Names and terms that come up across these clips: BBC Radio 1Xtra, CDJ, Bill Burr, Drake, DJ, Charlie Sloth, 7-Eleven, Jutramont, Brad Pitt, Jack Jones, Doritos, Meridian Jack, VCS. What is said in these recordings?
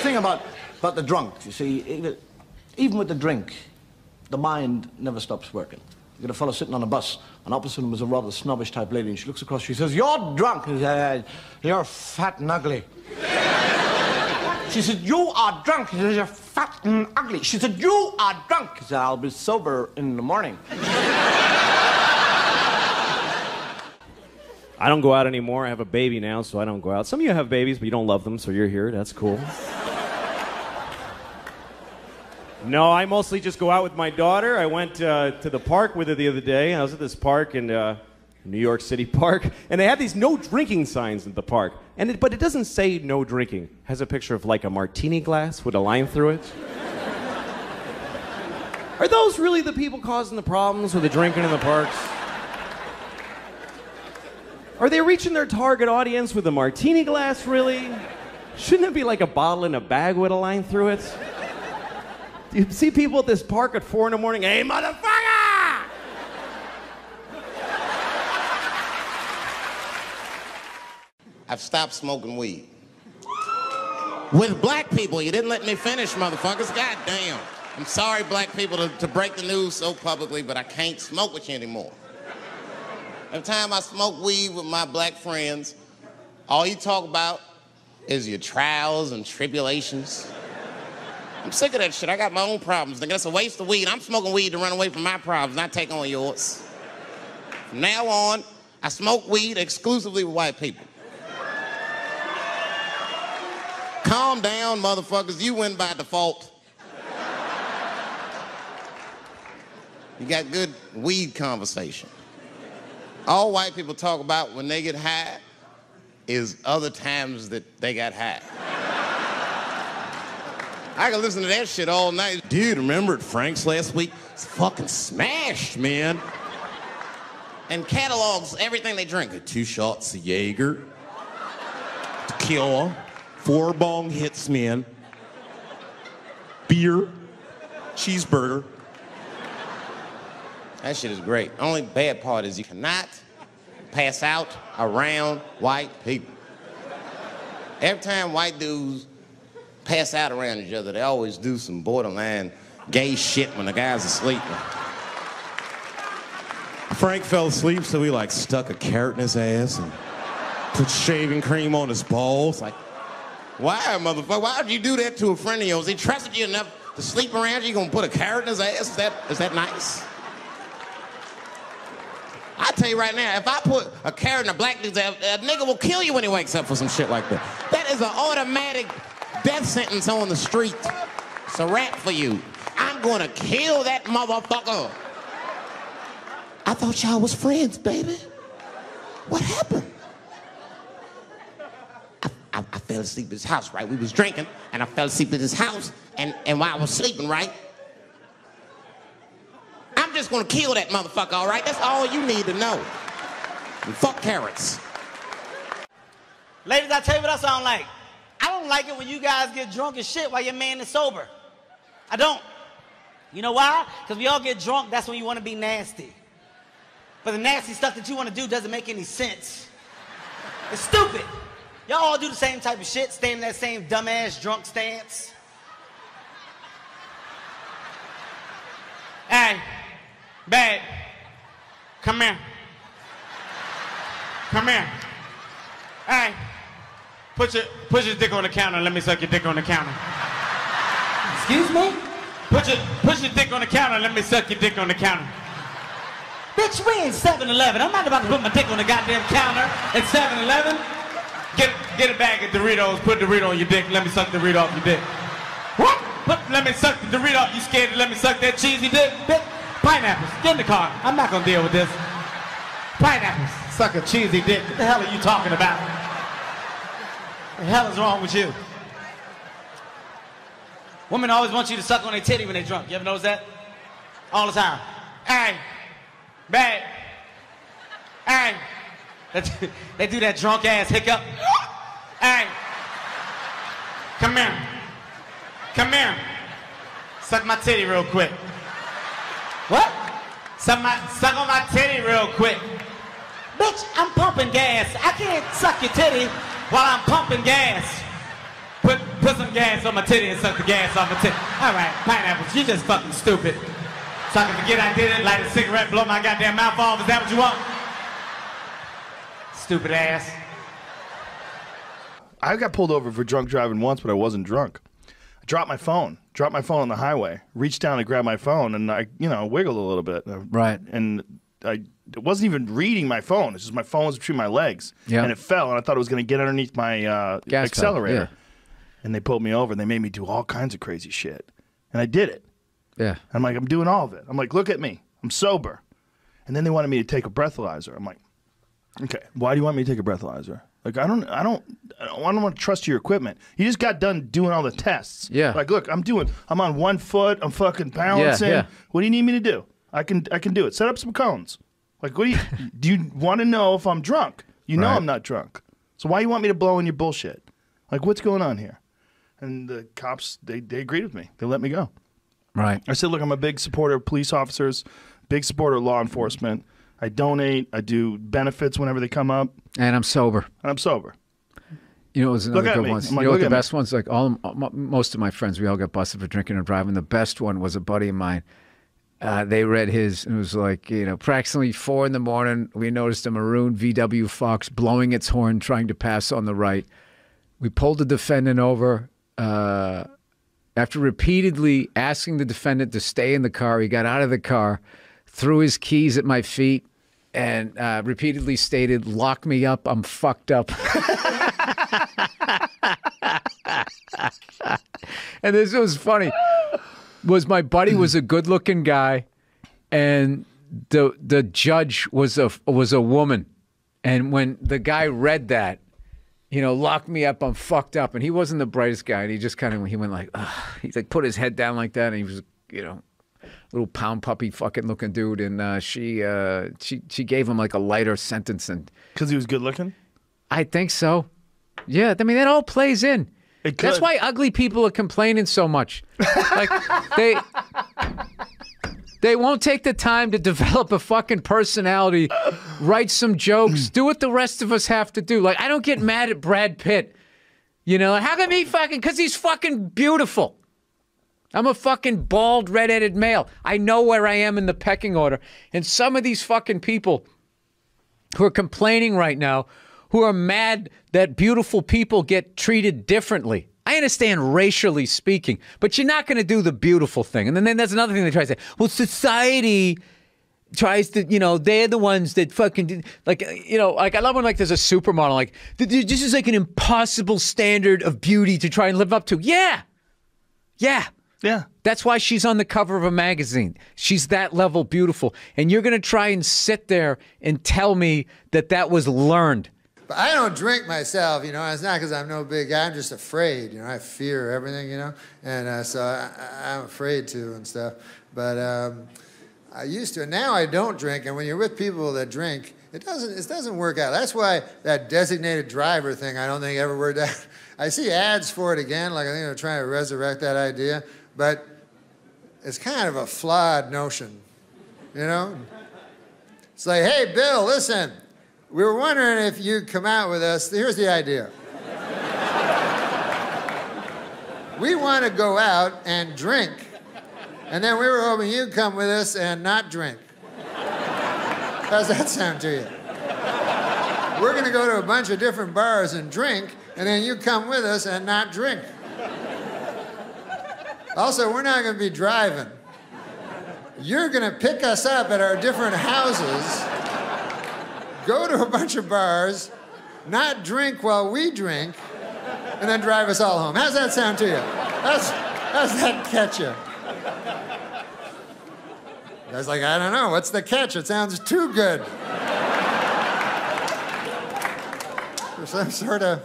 thing about the drunk, you see, even with the drink, the mind never stops working. You get a fellow sitting on a bus, and opposite him is a rather snobbish type lady, and she looks across, she says, "You're drunk." He says, "You're fat and ugly." She said, "You are drunk." He says, "You're fat and ugly." She said, "You are drunk." He said, "I'll be sober in the morning." I don't go out anymore. I have a baby now, so I don't go out. Some of you have babies, but you don't love them, so you're here. That's cool. No, I mostly just go out with my daughter. I went to the park with her the other day. I was at this park in New York City Park, and they had these no drinking signs at the park. And but it doesn't say no drinking. It has a picture of like a martini glass with a line through it. Are those really the people causing the problems with the drinking in the parks? Are they reaching their target audience with a martini glass, really? Shouldn't it be like a bottle in a bag with a line through it? You see people at this park at 4 in the morning, "Hey, motherfucker!" I've stopped smoking weed. With black people, you didn't let me finish, motherfuckers. God damn. I'm sorry, black people, to break the news so publicly, but I can't smoke with you anymore. Every time I smoke weed with my black friends, all you talk about is your trials and tribulations. I'm sick of that shit. I got my own problems. Nigga, that's a waste of weed. I'm smoking weed to run away from my problems, not take on yours. From now on, I smoke weed exclusively with white people. Calm down, motherfuckers. You win by default. You got good weed conversation. All white people talk about when they get high is other times that they got high. I can listen to that shit all night. Dude, remember at Frank's last week? It's fucking smashed, man. And catalogs everything they drink. 2 shots of Jaeger, tequila, 4 bong hits, man, beer, cheeseburger. That shit is great. Only bad part is you cannot pass out around white people. Every time white dudes pass out around each other, they always do some borderline gay shit when the guys are asleep. Frank fell asleep, so we like stuck a carrot in his ass and put shaving cream on his balls. Like, why, motherfucker? Why would you do that to a friend of yours? He trusted you enough to sleep around you. You gonna put a carrot in his ass? Is that nice? I tell you right now, if I put a carrot in a black dude's ass, a nigga will kill you when he wakes up for some shit like that. That is an automatic death sentence on the street. It's a rap for you. I'm gonna kill that motherfucker. I thought y'all was friends, baby. What happened? I fell asleep at his house, right? We was drinking, and I fell asleep at his house, and while I was sleeping, right? I'm just gonna kill that motherfucker, all right? That's all you need to know. And fuck carrots. Ladies, I tell you what I sound like. I don't like it when you guys get drunk as shit while your man is sober. I don't. You know why? Because we all get drunk, that's when you want to be nasty. But the nasty stuff that you want to do doesn't make any sense. It's stupid. Y'all all do the same type of shit, stay in that same dumbass drunk stance. Hey. Babe, come here. Come here. Hey, put your dick on the counter and let me suck your dick on the counter. Excuse me? Put your dick on the counter and let me suck your dick on the counter. Bitch, we ain't 7-Eleven. I'm not about to put my dick on the goddamn counter at 7-Eleven. Get a bag of Doritos, put Dorito on your dick, let me suck the Dorito off your dick. What? Let me suck the Dorito off. You scared to let me suck that cheesy dick, bitch? Pineapples, get in the car. I'm not gonna deal with this. Pineapples, suck a cheesy dick. What the hell are you talking about? What the hell is wrong with you? Women always want you to suck on their titty when they're drunk. You ever notice that? All the time. Hey, babe. Hey. They do that drunk ass hiccup. Hey. Come here. Come here. Suck my titty real quick. What? Suck on my titty real quick. Bitch, I'm pumping gas. I can't suck your titty while I'm pumping gas. Put Put some gas on my titty and suck the gas off my titty. All right, pineapples, you just fucking stupid. So I can forget I did it, light a cigarette, blow my goddamn mouth off. Is that what you want? Stupid ass. I got pulled over for drunk driving once, but I wasn't drunk. I dropped my phone on the highway, reached down to grab my phone, and I, you know, wiggled a little bit. Right. And I wasn't even reading my phone. It's just my phone was between my legs. Yeah. And it fell, and I thought it was going to get underneath my accelerator. Yeah. And they pulled me over, and they made me do all kinds of crazy shit. And I did it. Yeah. I'm like, I'm doing all of it. I'm like, look at me. I'm sober. And then they wanted me to take a breathalyzer. I'm like, okay, why do you want me to take a breathalyzer? Like, I don't want to trust your equipment. You just got done doing all the tests. Yeah. Like, look, I'm on one foot. I'm fucking balancing. Yeah, yeah. What do you need me to do? I can do it. Set up some cones. Like, what do you, do you want to know if I'm drunk? You know I'm not drunk. So why do you want me to blow in your bullshit? Like, what's going on here? And the cops, they agreed with me. They let me go. Right. I said, look, I'm a big supporter of police officers, big supporter of law enforcement. I donate. I do benefits whenever they come up. And I'm sober. And I'm sober. You know, it was another good one. You know what the best one's like? Most of my friends, we all got busted for drinking and driving. The best one was a buddy of mine. They read his, and it was like, you know, practically 4 in the morning, we noticed a maroon VW Fox blowing its horn, trying to pass on the right. We pulled the defendant over. After repeatedly asking the defendant to stay in the car, he got out of the car, threw his keys at my feet, and repeatedly stated, "Lock me up, I'm fucked up." And this was funny. Was my buddy was a good-looking guy, and the judge was a woman, and when the guy read that, you know, "Lock me up, I'm fucked up," and he wasn't the brightest guy, and he just kind of went like, ugh. He's like put his head down like that, and he was, you know, little pound puppy fucking looking dude, and she gave him like a lighter sentence, and because he was good looking, I think so. Yeah, I mean that all plays in. That's why ugly people are complaining so much. Like they won't take the time to develop a fucking personality, write some jokes, do what the rest of us have to do. Like, I don't get mad at Brad Pitt. You know, how come he fucking, because he's fucking beautiful. I'm a fucking bald, redheaded male. I know where I am in the pecking order. And some of these fucking people who are complaining right now, who are mad that beautiful people get treated differently. I understand racially speaking, but you're not going to do the beautiful thing. And then that's another thing they try to say. Well, society tries to, you know, they're the ones that fucking, like, you know, like I love when like there's a supermodel, like, this is like an impossible standard of beauty to try and live up to. Yeah. Yeah. Yeah. That's why she's on the cover of a magazine. She's that level beautiful. And you're going to try and sit there and tell me that that was learned. But I don't drink myself, you know. It's not because I'm no big guy. I'm just afraid, you know. I fear everything, you know. And so I'm afraid to and stuff. But I used to. And now I don't drink. And when you're with people that drink, it doesn't work out. That's why that designated driver thing I don't think ever worked out. I see ads for it again. Like I think they're trying to resurrect that idea. But it's kind of a flawed notion, you know? It's like, hey, Bill, listen, we were wondering if you'd come out with us. Here's the idea. We want to go out and drink. And then we were hoping you'd come with us and not drink. How does that sound to you? We're going to go to a bunch of different bars and drink, and then you come with us and not drink. Also, we're not going to be driving. You're going to pick us up at our different houses, go to a bunch of bars, not drink while we drink, and then drive us all home. How's that sound to you? How's that catch you? I was like, I don't know. What's the catch? It sounds too good. For some sort of...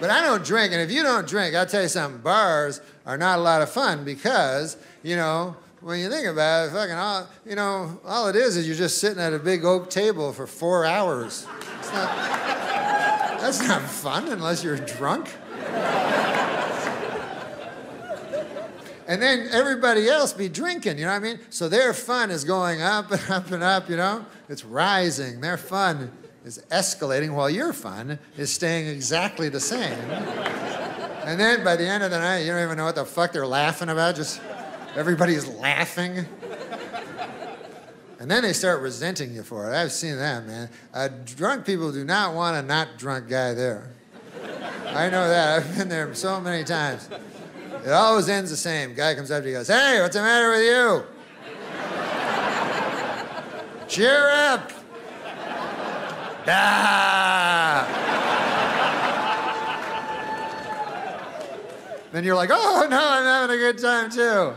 But I don't drink, and if you don't drink, I'll tell you something, bars are not a lot of fun because, you know, when you think about it, fucking all, you know, all it is you're just sitting at a big oak table for 4 hours. It's not, that's not fun unless you're drunk. And then everybody else be drinking, you know what I mean? So their fun is going up and up and up, you know? It's rising, their fun is escalating while your fun is staying exactly the same. And then by the end of the night, you don't even know what the fuck they're laughing about. Just everybody's laughing. And then they start resenting you for it. I've seen that, man. Drunk people do not want a not drunk guy there. I know that. I've been there so many times. It always ends the same. Guy comes up to you and goes, "Hey, what's the matter with you?" "Cheer up." Then you're like, "Oh, no, I'm having a good time, too."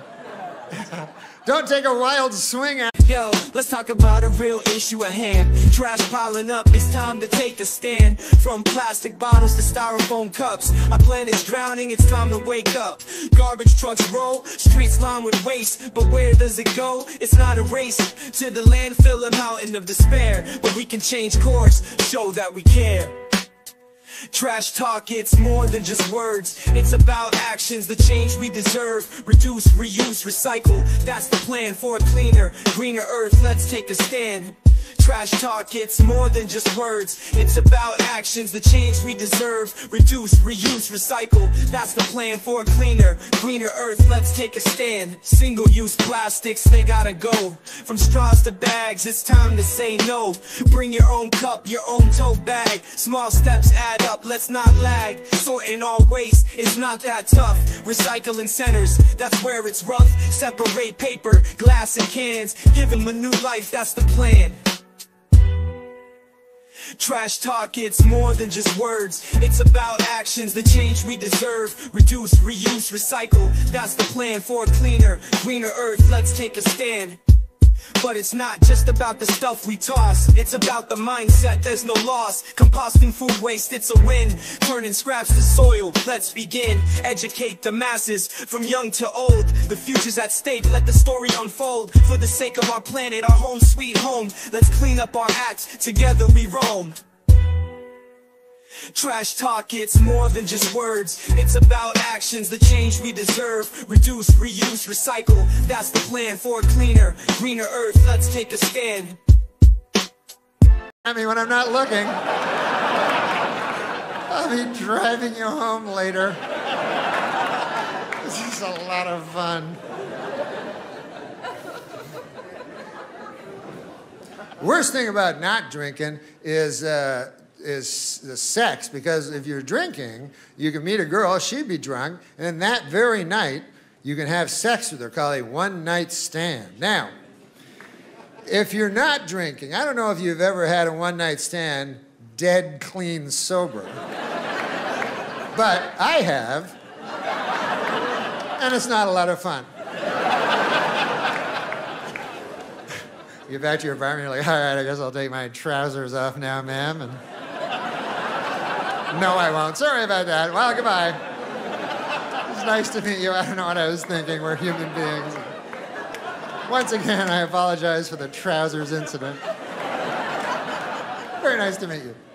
Don't take a wild swing at. Yo, let's talk about a real issue at hand. Trash piling up, it's time to take a stand. From plastic bottles to styrofoam cups, our planet's drowning, it's time to wake up. Garbage trucks roll, streets lined with waste. But where does it go? It's not a race to the landfill, a mountain of despair. But we can change course, show that we care. Trash talk, it's more than just words. It's about actions, the change we deserve. Reduce, reuse, recycle. That's the plan for a cleaner, greener earth. Let's take a stand. Trash talk, it's more than just words. It's about actions, the change we deserve. Reduce, reuse, recycle. That's the plan for a cleaner, greener earth. Let's take a stand. Single-use plastics, they gotta go. From straws to bags, it's time to say no. Bring your own cup, your own tote bag. Small steps add up, let's not lag. Sorting all waste, it's not that tough. Recycling centers, that's where it's rough. Separate paper, glass, and cans. Give them a new life, that's the plan. Trash talk, it's more than just words. It's about actions, the change we deserve. Reduce, reuse, recycle. That's the plan for a cleaner, greener earth. Let's take a stand. But it's not just about the stuff we toss. It's about the mindset, there's no loss. Composting food waste, it's a win. Turning scraps to soil, let's begin. Educate the masses, from young to old. The future's at stake, let the story unfold. For the sake of our planet, our home sweet home. Let's clean up our acts, together we roam. Trash talk, it's more than just words. It's about actions, the change we deserve. Reduce, reuse, recycle. That's the plan for a cleaner, greener earth. Let's take a stand. I mean, when I'm not looking, I'll be driving you home later. This is a lot of fun. Worst thing about not drinking is the sex, because if you're drinking, you can meet a girl, she'd be drunk, and then that very night, you can have sex with her, called a one-night stand. Now, if you're not drinking, I don't know if you've ever had a one-night stand dead clean sober, but I have, and it's not a lot of fun. You get back to your apartment, you're like, "All right, I guess I'll take my trousers off now, ma'am," and "No, I won't. Sorry about that. Well, goodbye. It's nice to meet you. I don't know what I was thinking. We're human beings." Once again, I apologize for the trousers incident. Very nice to meet you.